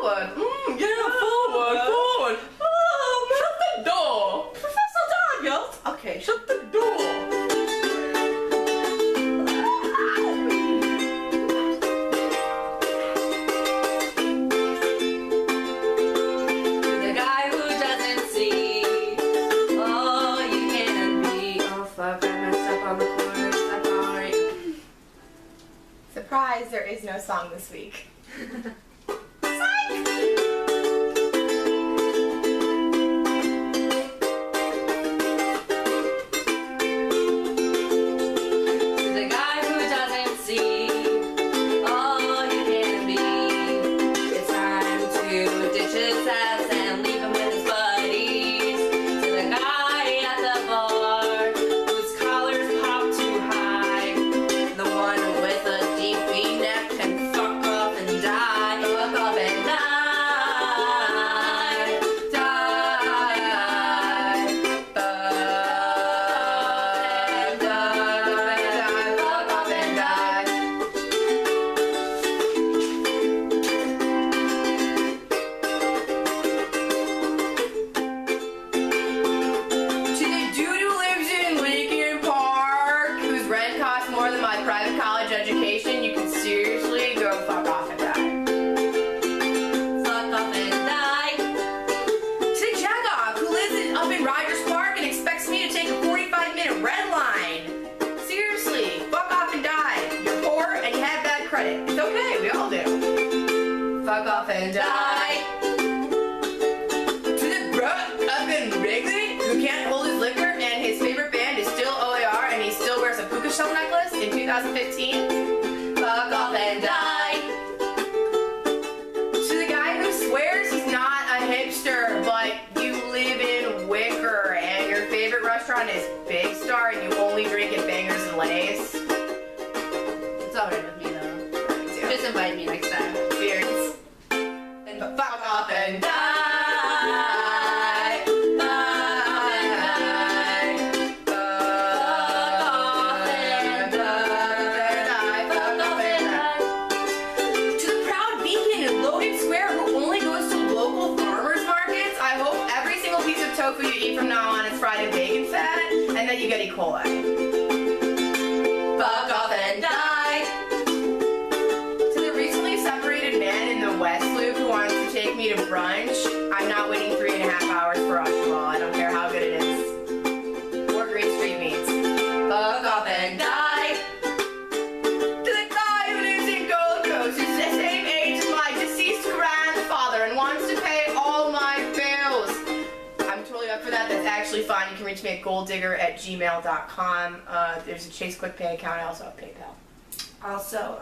forward. Forward. Shut the door. Professor Daniels. Okay, shut the door. The guy who doesn't see all you can be. Oh fuck, I messed up on the corner. I'm sorry. Surprise, there is no song this week. Fuck off and die. To the bro up in Wrigley who can't hold his liquor and his favorite band is still OAR and he still wears a puka shell necklace in 2015. Fuck off and die. To the guy who swears he's not a hipster but you live in Wicker and your favorite restaurant is Big Star and you only drink at Bangers and Lays. It's alright with me though. Yeah. Just invite me next time. Beards. But fuck off and die. Fuck off and die. Fuck off and die. To the proud beacon in Logan Square who only goes to local farmers markets, I hope every single piece of tofu you eat from now on is fried in bacon fat and that you get E. coli. Fuck off and die. Take me to brunch. I'm not waiting 3.5 hours for Oshawa. I don't care how good it is. Or green street meats. Fuck off and die. To the guy who lives in Gold Coast who's the same age as my deceased grandfather and wants to pay all my bills. I'm totally up for that. That's actually fine. You can reach me at golddigger@gmail.com. There's a Chase QuickPay account. I also have PayPal. Also,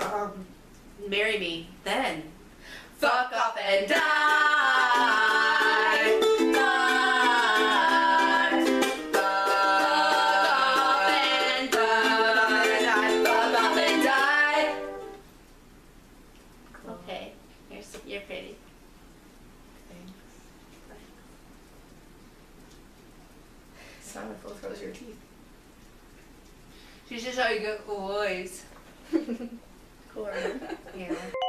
marry me then. Fuck off and die. Fuck off and die. Cool. Okay, you're pretty. Thanks. It's not full throws your teeth. She's just how you get cool boys. Cool. Yeah.